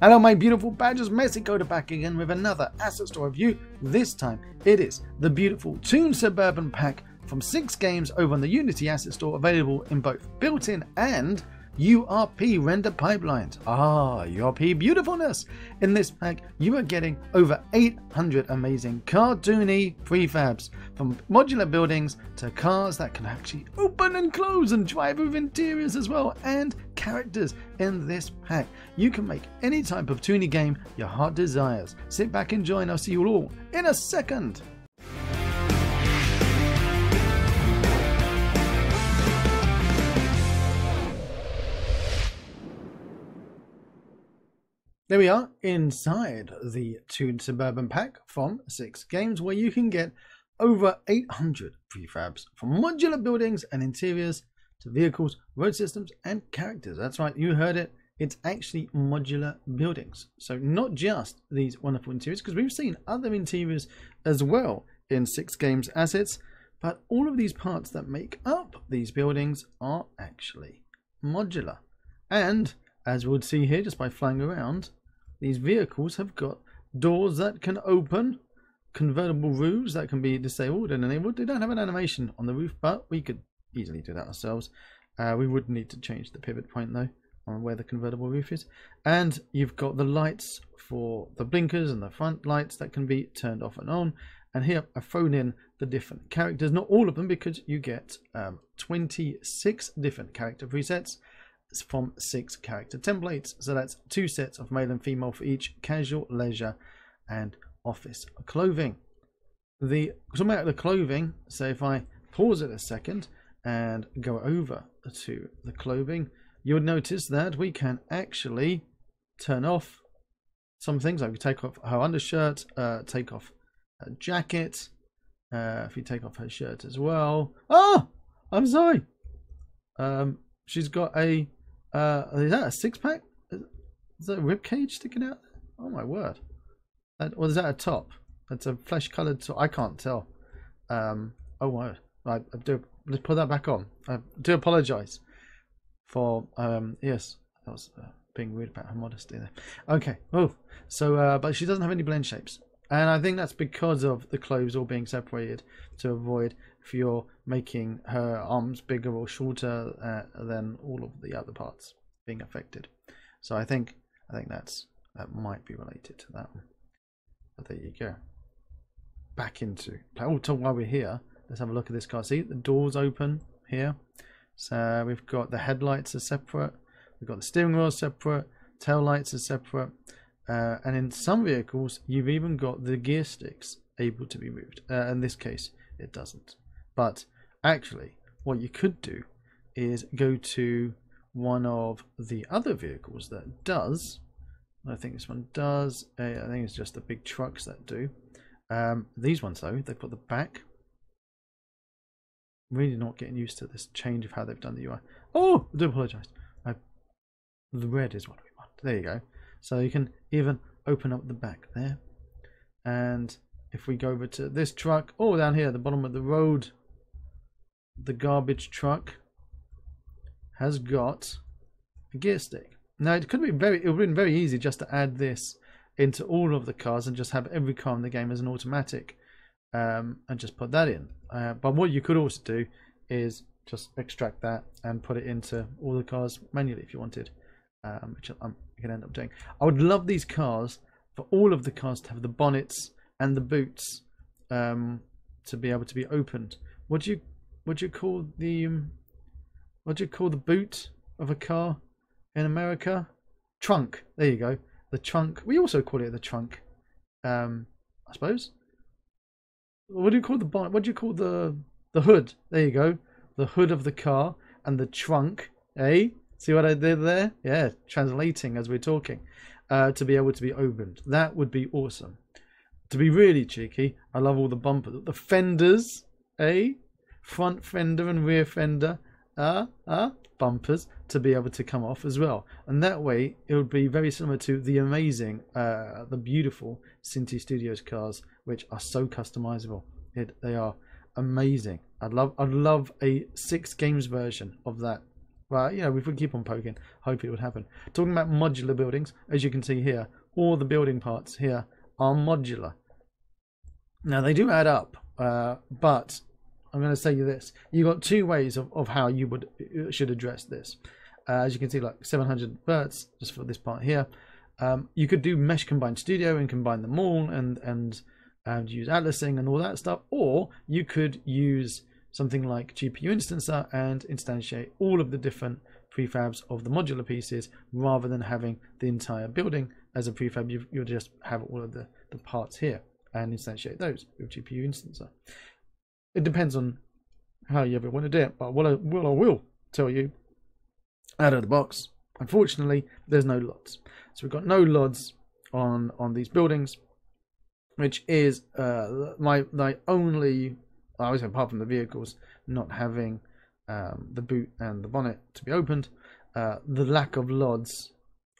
Hello my beautiful badgers, Messy Coder back again with another Asset Store review. This time it is the beautiful Toon Suburban Pack from SICS Games over on the Unity Asset Store, available in both built-in and URP render pipelines. Ah, URP beautifulness! In this pack you are getting over 800 amazing cartoony prefabs, from modular buildings to cars that can actually open and close and drive with interiors as well, and characters. In this pack you can make any type of toony game your heart desires. Sit back, enjoy, and I'll see you all in a second. There we are inside the Toon Suburban Pack from SICS Games, where you can get over 800 prefabs, from modular buildings and interiors to vehicles, road systems, and characters. That's right, you heard it. It's actually modular buildings. So not just these wonderful interiors, because we've seen other interiors as well in SICS Games assets, but all of these parts that make up these buildings are actually modular. And as we'll see here, just by flying around, these vehicles have got doors that can open, convertible roofs that can be disabled and enabled. They don't have an animation on the roof, but we could easily do that ourselves. We would need to change the pivot point though on where the convertible roof is. And you've got the lights for the blinkers and the front lights that can be turned off and on. And here I've thrown in the different characters, not all of them, because you get 26 different character presets from 6 character templates. So that's 2 sets of male and female for each, casual, leisure, and office clothing. Talking about the clothing, so if I pause it a second and go over to the clothing, you'll notice that we can actually turn off some things. I could take off her undershirt, take off her jacket, if you take off her shirt as well. Oh, I'm sorry. She's got a is that a six pack? Is that a rib cage sticking out? Oh my word. Or is that a top? That's a flesh coloured top. I can't tell. Oh wow. I do. Let's put that back on. I do apologise for yes, I was being rude about her modesty there. Okay. Oh, so but she doesn't have any blend shapes, and I think that's because of the clothes all being separated to avoid, if you're making her arms bigger or shorter, than all of the other parts being affected. So I think that might be related to that one. But there you go. Back into play. Oh, while we're here, let's have a look at this car. See, the doors open here. So we've got the headlights are separate. We've got the steering wheel separate. Tail lights are separate. And in some vehicles, you've even got the gear sticks able to be moved. In this case, it doesn't. But actually, what you could do is go to one of the other vehicles that does. I think this one does. I think it's just the big trucks that do. These ones, though, they've got the back. I'm really not getting used to this change of how they've done the UI. Oh, I do apologise. The red is what we want. There you go. So you can even open up the back there. And if we go over to this truck, oh, down here at the bottom of the road, the garbage truck has got a gear stick. Now, it would have been very easy just to add this into all of the cars and just have every car in the game as an automatic, and just put that in. But what you could also do is just extract that and put it into all the cars manually if you wanted, which I'm going to end up doing. I would love these cars, for all of the cars to have the bonnets and the boots to be able to be opened. What do you call the boot of a car in America? Trunk. There you go. The trunk. We also call it the trunk, I suppose. What do you call the bonnet? What do you call the hood? There you go. The hood of the car and the trunk. Eh? See what I did there? Yeah, translating as we're talking, to be able to be opened. That would be awesome. To be really cheeky, I love all the bumpers, the fenders, eh? Front fender and rear fender, bumpers to be able to come off as well. And that way, it would be very similar to the amazing, the beautiful Cinti Studios cars, which are so customizable. They are amazing. I'd love a SICS Games version of that But, you know, if we keep on poking, hopefully it would happen. Talking about modular buildings, as you can see here, all the building parts here are modular. Now, they do add up, but I'm going to say you this. You've got two ways of how you should address this. As you can see, like 700 verts, just for this part here. You could do Mesh Combined Studio and combine them all and use atlasing and all that stuff. Or you could use something like GPU Instancer and instantiate all of the different prefabs of the modular pieces rather than having the entire building as a prefab. You'll just have all of the parts here and instantiate those with GPU Instancer. It depends on how you ever want to do it, but what I will tell you out of the box, unfortunately, there's no LODs. So we've got no LODs on these buildings, which is my only, I always say apart from the vehicles not having the boot and the bonnet to be opened, the lack of LODs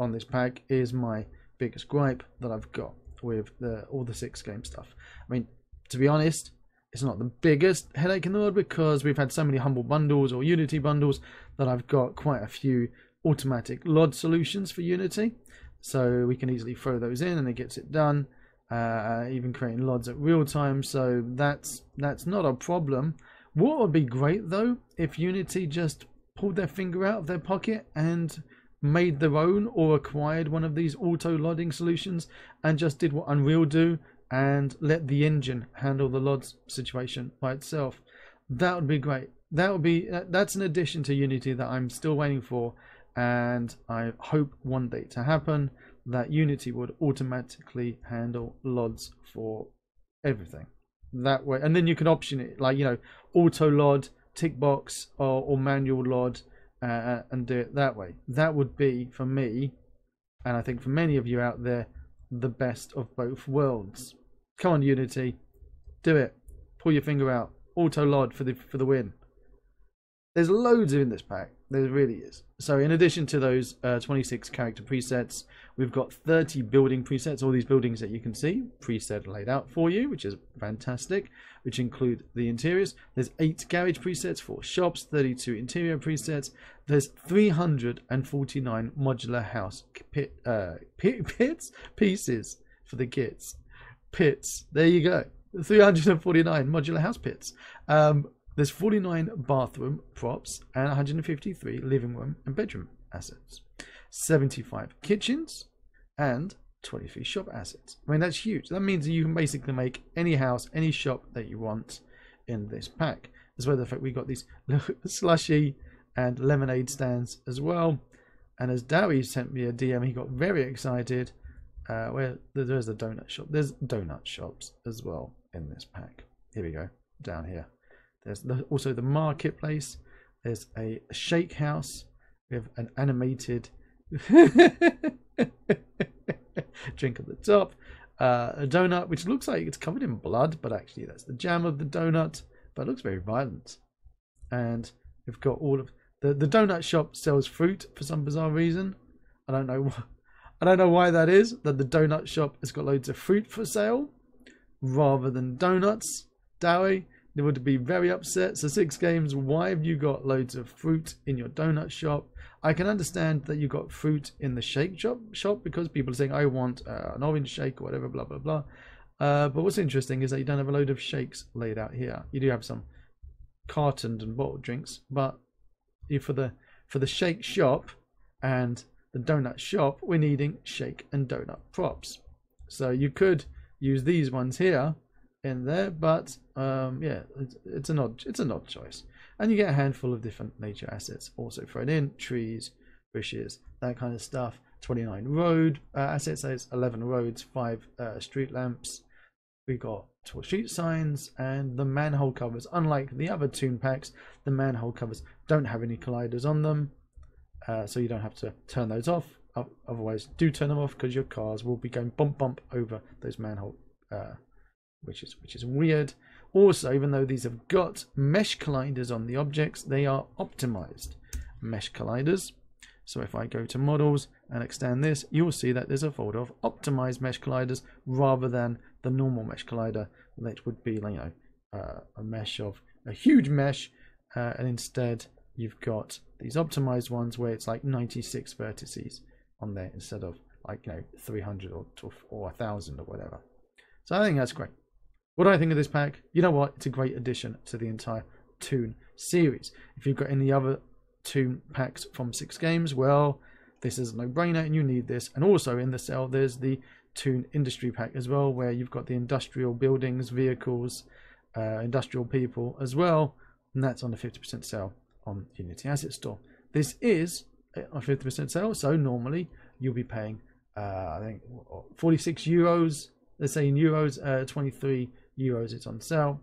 on this pack is my biggest gripe that I've got with all the SICS game stuff. I mean, to be honest, it's not the biggest headache in the world because we've had so many Humble bundles or Unity bundles that I've got quite a few automatic LOD solutions for Unity, so we can easily throw those in and it gets it done. Even creating LODs at real time, so that's not a problem. What would be great though, if Unity just pulled their finger out of their pocket and made their own or acquired one of these auto lodding solutions and just did what Unreal do and let the engine handle the LODs situation by itself. That would be great. That would be, that's an addition to Unity that I'm still waiting for, and I hope one day to happen, that Unity would automatically handle LODs for everything that way. And then you can option it, like, you know, auto LOD, tick box, or manual LOD, and do it that way. That would be, for me, and I think for many of you out there, the best of both worlds. Come on, Unity, do it. Pull your finger out. Auto LOD for the win. There's loads in this pack. There really is. So in addition to those 26 character presets, we've got 30 building presets, all these buildings that you can see preset laid out for you, which is fantastic, which include the interiors. There's 8 garage presets, 4 shops, 32 interior presets. There's 349 modular house pieces for the kids. Pits, there you go. 349 modular house pits. There's 49 bathroom props and 153 living room and bedroom assets, 75 kitchens and 23 shop assets. I mean, that's huge. That means you can basically make any house, any shop that you want in this pack. As well as the fact we've got these slushy and lemonade stands as well. And as Dowie sent me a DM, he got very excited. Where there's the donut shop. There's donut shops as well in this pack. Here we go, down here. There's also the marketplace. There's a shake house with an animated drink at the top. A donut, which looks like it's covered in blood, but actually that's the jam of the donut. But it looks very violent. And we've got all of the donut shop sells fruit for some bizarre reason. I don't know why that is. That the donut shop has got loads of fruit for sale rather than donuts. Dowie, they would be very upset. So SICS Games, why have you got loads of fruit in your donut shop? I can understand that you got fruit in the shake shop because people are saying, I want an orange shake or whatever, blah, blah, blah. But what's interesting is that you don't have a load of shakes laid out here. You do have some cartoned and bottled drinks, but for the shake shop and the donut shop, we're needing shake and donut props. So you could use these ones here in there, but yeah, it's an odd choice. And you get a handful of different nature assets also thrown in, trees, bushes, that kind of stuff. 29 road assets. There's 11 roads, 5 street lamps. We got 12 street signs and the manhole covers. Unlike the other Toon packs, the manhole covers don't have any colliders on them, so you don't have to turn those off. Otherwise, do turn them off because your cars will be going bump bump over those manhole. Which is weird. Also, even though these have got mesh colliders on the objects, they are optimized mesh colliders. So if I go to models and extend this, you'll see that there's a folder of optimized mesh colliders rather than the normal mesh collider, which would be, you know, a huge mesh, and instead you've got these optimized ones where it's like 96 vertices on there instead of like, you know, 300 or 1,000 or whatever. So I think that's great. What do I think of this pack? You know what? It's a great addition to the entire Toon series. If you've got any other Toon packs from SICS Games, well, this is a no-brainer and you need this. And also in the sale, there's the Toon Industry Pack as well, where you've got the industrial buildings, vehicles, industrial people as well. And that's on the 50% sale on Unity Asset Store. This is a 50% sale, so normally you'll be paying, I think, 46 euros. Let's say in euros, 23 euros it's on sale.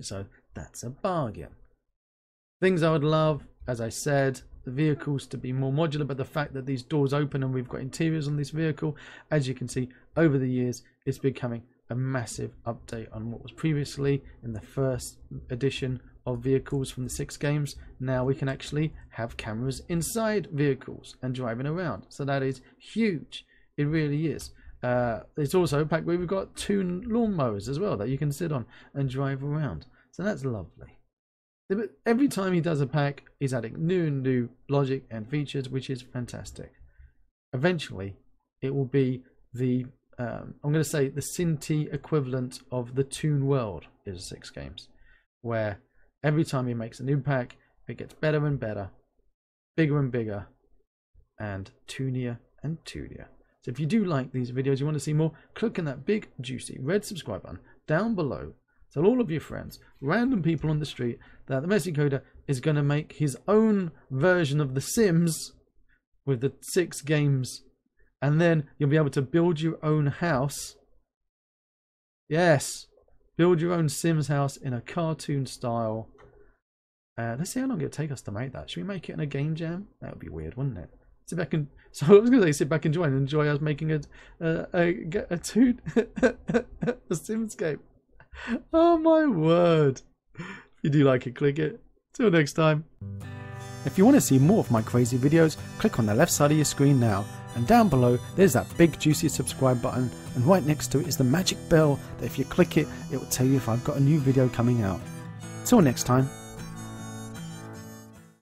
So that's a bargain. Things I would love, as I said, the vehicles to be more modular, but the fact that these doors open and we've got interiors on this vehicle, as you can see, over the years, it's becoming a massive update on what was previously in the first edition of vehicles from the SICS Games. Now we can actually have cameras inside vehicles and driving around. So that is huge. It really is. It's also a pack where we've got two lawnmowers as well that you can sit on and drive around. So that's lovely. Every time he does a pack, he's adding new and new logic and features, which is fantastic. Eventually, it will be the I'm going to say the Cinti equivalent of the Toon World is SICS Games, where every time he makes a new pack, it gets better and better, bigger and bigger, and toonier and toonier. So if you do like these videos, you want to see more, click on that big juicy red subscribe button down below. Tell all of your friends, random people on the street, that the Messy Coder is going to make his own version of The Sims with the SICS Games. And then you'll be able to build your own house. Yes. Build your own Sims house in a cartoon style. Let's see how long it'll take us to make that. Should we make it in a game jam? That would be weird, wouldn't it? Sit back and... So I was going to say sit back and join and enjoy us making a Sims game. Oh my word. If you do like it, click it. Till next time. If you want to see more of my crazy videos, click on the left side of your screen now. And down below, there's that big juicy subscribe button, and right next to it is the magic bell that if you click it, it will tell you if I've got a new video coming out. Till next time.